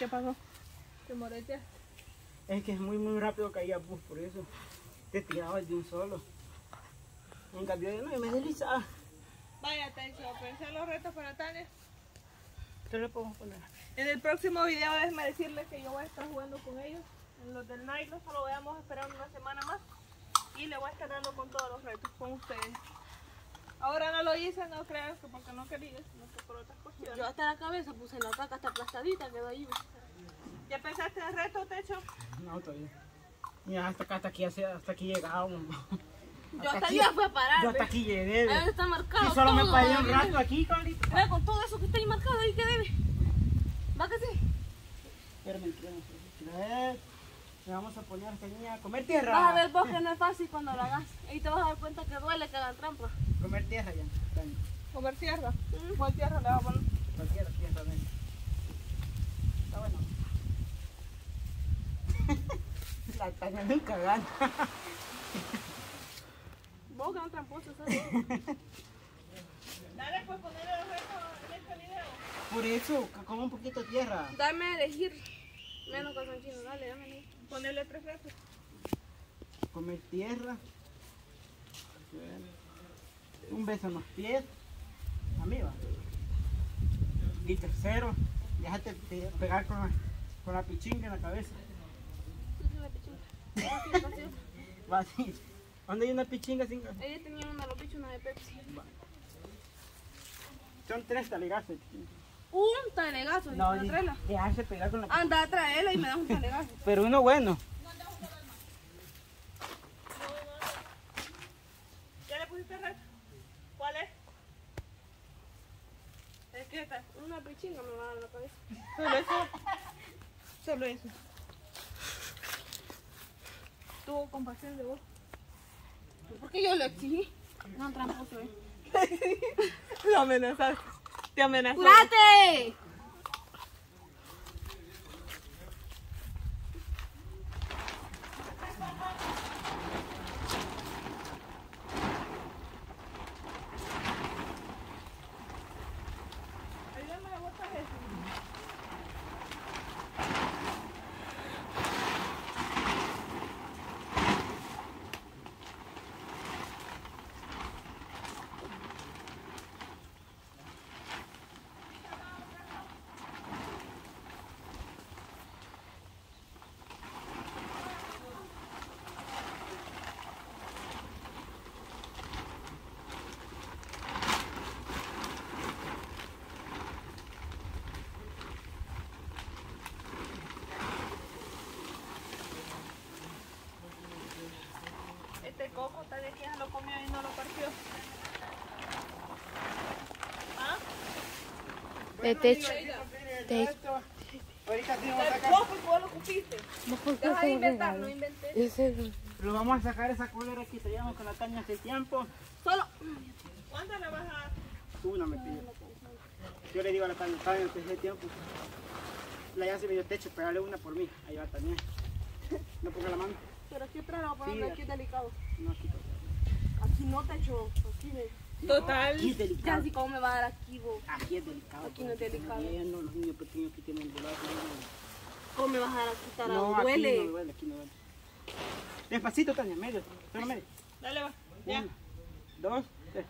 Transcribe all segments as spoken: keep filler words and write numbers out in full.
¿Qué pasó? ¿Te moreteas? Es que es muy muy rápido caía pus, por eso te tirabas de un solo. En cambio yo no, me deslizaba. Vaya Tencho, pensé los retos para Tania. ¿Qué le podemos poner? En el próximo video déjeme decirles que yo voy a estar jugando con ellos. En los del nylon solo vamos a esperar una semana más. Y le voy a estar dando con todos los retos con ustedes. Ahora no lo hice, no creo, que porque no quería, sino que por otras cuestiones. Yo hasta la cabeza puse la caca, hasta aplastadita quedó ahí. ¿Ya pensaste en el reto, Techo? No, todavía. Ya hasta acá, hasta aquí, hasta aquí llegábamos. Yo hasta, hasta aquí ya fui a parar. Yo hasta aquí llegué. Ahí está marcado. Y solo todo, me paré un rato aquí, cabrito. Mira, con todo eso que está ahí marcado, ahí que debe. Va que sí. Pero me entreno, pero le vamos a poner a comer tierra. Vas a ver vos que no es fácil cuando lo hagas. Ahí te vas a dar cuenta que duele que hagan trampa. Comer tierra ya. Comer tierra. ¿Cuál tierra le vas a poner? Cualquier tierra, ven. Está bueno. La Tania nunca gana. Vos ganas tramposo, ¿sabes? Dale, pues ponerle el resto en este video. Por eso, come un poquito de tierra. Dame a elegir. Menos calzoncillo, dale, dame. Ponerle tres retos. Comer tierra. Un beso en los pies. Amiga. Y tercero, déjate pegar con la, con la pichinga en la cabeza. Va así. ¿Dónde hay una pichinga sin cabeza? Ella tenía una de los bichos, una de Pepsi. Va. Son tres talegazos. Un talegazo, no, y una déjase pegar con la pichinga. Anda a traerla y me das un talegazo. Pero uno bueno. ¿Ya le pusiste el reto? ¿Cuál es? Es que esta, una pichinga me va a dar la cabeza. Solo eso. Solo eso. Tuvo compasión de vos. ¿Por qué yo lo exigí? No, tramposo, eh. Lo amenazaste. Te amenazó. ¡Curate! Este coco, tal vez ya lo comió y no lo partió. ¿Ah? Te techo. Te techo. Ahorita te vamos a sacar. Coco, vos lo cupiste. Deja de inventar, no inventé. Pero vamos a sacar esa cólera que traíamos con la Tania hace tiempo. Solo. ¿Cuántas la vas a dar? Una me pide. Yo le digo a la Tania, Tania, antes de tiempo. La ya se me dio techo, pégale una por mí. Ahí va Tania. No ponga la mano. Pero siempre la voy a poner sí, aquí, aquí delicado. No, aquí delicado. Aquí no te echo. Aquí me... Total. No, aquí es delicado. Casi como me va a dar aquí vos. Aquí es delicado. Aquí no es delicado. No, los niños pequeños que tienen volado. ¿Cómo me vas a dar aquí, tarado? No, duele. Aquí no duele, aquí no duele. Despacito, Tania, medio. Pero medio. Dale, va. Ya. Uno, dos, tres.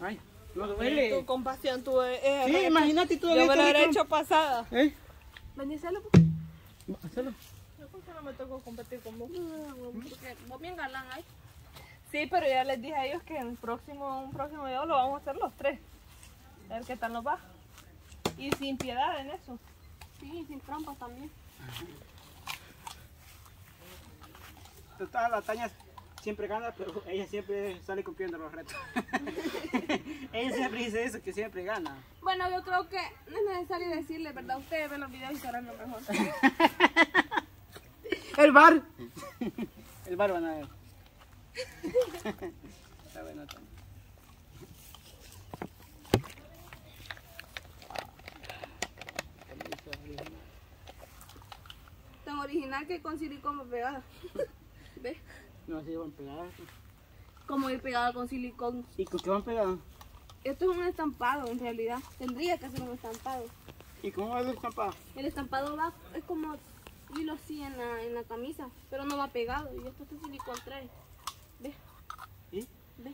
Ay, no duele. Tu compasión, tu... Eh, sí, imagínate tú. Yo me lo habré hecho pasada. ¿Eh? Veníselo, pues. Hacelo. ¿Por qué no me tocó competir con vos? Porque vos bien galán ahí. Sí, pero ya les dije a ellos que en el próximo, un próximo video lo vamos a hacer los tres. A ver qué tal nos va. Y sin piedad en eso. Sí, y sin trampas también. Total, la Tania siempre gana, pero ella siempre sale cumpliendo los retos. Ella siempre dice eso, que siempre gana. Bueno, yo creo que no es necesario decirle, ¿verdad? Ustedes ven los videos y serán lo mejor. El bar. El bar van a ver. Está bueno también. Tan original que con silicón pegada. ¿Ves? No, así van pegadas. ¿Cómo ir pegada con silicón? ¿Y con qué van pegadas? Esto es un estampado en realidad. Tendría que ser un estampado. ¿Y cómo va el estampado? El estampado va, es como hilo así en la, en la camisa, pero no va pegado. Y esto es silicón tres. Ve. ¿Y? Ve.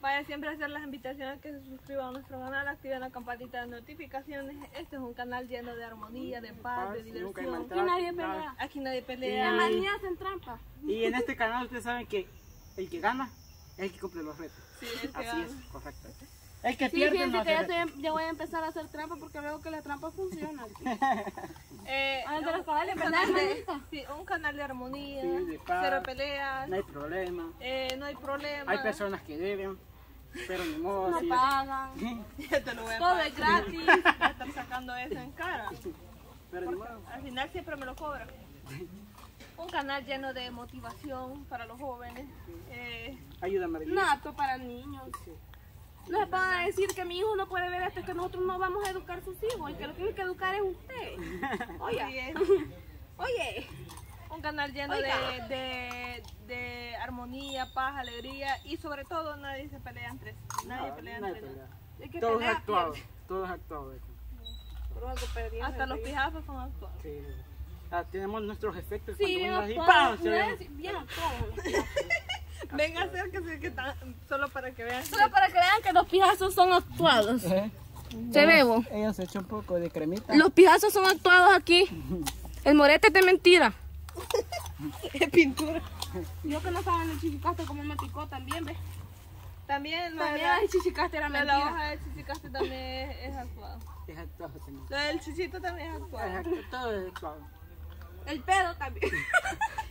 Vaya siempre a hacer las invitaciones, que se suscriban a nuestro canal, activen la campanita de notificaciones. Este es un canal lleno de armonía, de paz, de diversión. Aquí nadie pelea. Aquí nadie pelea. La manía hacen trampa. Y en este canal ustedes saben que el que gana es el que cumple los retos. Sí, el que Así gana. es, correcto. El que sí, pierde gente, no que ya, estoy, ya voy a empezar a hacer trampa porque veo que la trampa funciona. eh, ah, no, los canales, un, canal de, sí, un canal de armonía, sí, de paz, cero peleas. No hay problema. Eh, no hay problema. Hay personas que deben, pero ni modo. No pagan. Te lo voy a Todo pagar. es gratis. Voy a estar sacando eso en cara. Pero ni modo. Al final siempre me lo cobran. Un canal lleno de motivación para los jóvenes. Sí. Eh, Ayúdame. No apto para niños. Sí. No les van a decir que mi hijo no puede ver hasta que nosotros no vamos a educar a sus hijos. El que lo tiene que educar es usted. Oye, oye. Un canal lleno de, de, de armonía, paz, alegría y sobre todo nadie se pelea entre sí. Nadie no, pelea entre nadie. Es que todos actuados. Todos actuados. Sí. Hasta los pijazos son actuados. Sí. Ah, tenemos nuestros efectos. Sí, cuando unos y ¡pam! Bien actuados. Venga, acérquense, que están, solo para que vean. Solo para que vean que los pijazos son actuados. ¿Eh? Te bebo. Ella se echó un poco de cremita. Los pijazos son actuados aquí. El morete es de mentira. Es pintura. Yo que no saben el chichicaste como me picó también, ¿ves? También, también el chichicaste era mentira. La hoja del chichicaste también es, es actuado. Es actuado también. Lo del chichito también es actuado. Es actuado, todo es actuado. El pedo también.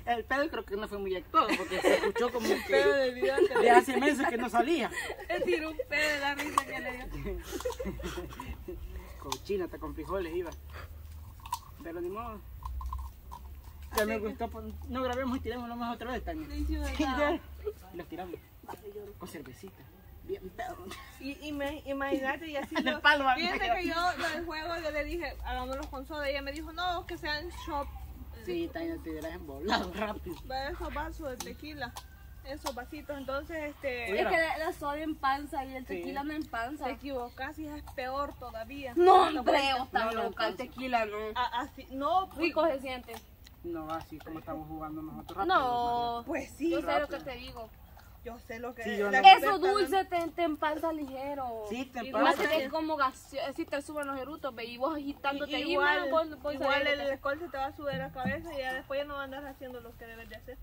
El pedo creo que no fue muy actuado porque se escuchó como un pedo de vida. De hace meses que no salía. Es decir, un pedo de la risa que le dio. Cochina, hasta con frijoles iba. Pero ni modo. Ya me gustó. No grabemos y tiramos nomás otra vez, Tania. Y los tiramos. Con cervecita. Bien pedo. Y, y me, imagínate, y así. Lo, palo, fíjate que yo, en el juego, yo le dije, hagámoslos con soda. Y ella me dijo, no, que sean shop. Sí, Tania, te dirás embolado rápido. Esos vasos de tequila, esos vasitos, entonces este... Es que la, la soda empanza y el tequila sí. no empanza. Te equivocas y es peor todavía. No, hombre, está loca, el tequila no. A, así, no, rico se siente. No, así como estamos jugando nosotros rápido. No, pues sí. Yo sé rápido. lo que te digo. Yo sé lo que sí, es. Eso dulce te, te empanza ligero. Sí, te empanza. Igual es como gaseoso, si te suben los erutos, ve, y vos agitándote. Y, y igual ahí, vos, vos igual el alcohol se te va a subir la cabeza y ya después ya no andas haciendo lo que debes de hacer.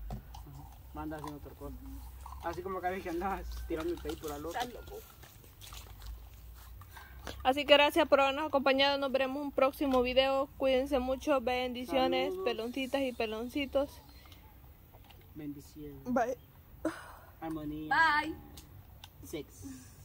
Uh-huh. Andas haciendo otra cosa. Uh-huh. Así como acá dije, andabas tirando el peito por la loca. Así que gracias por habernos acompañado. Nos veremos en un próximo video. Cuídense mucho. Bendiciones, Saludos. peloncitas y peloncitos. Bendiciones. Bye. Armonía. Bye. Six.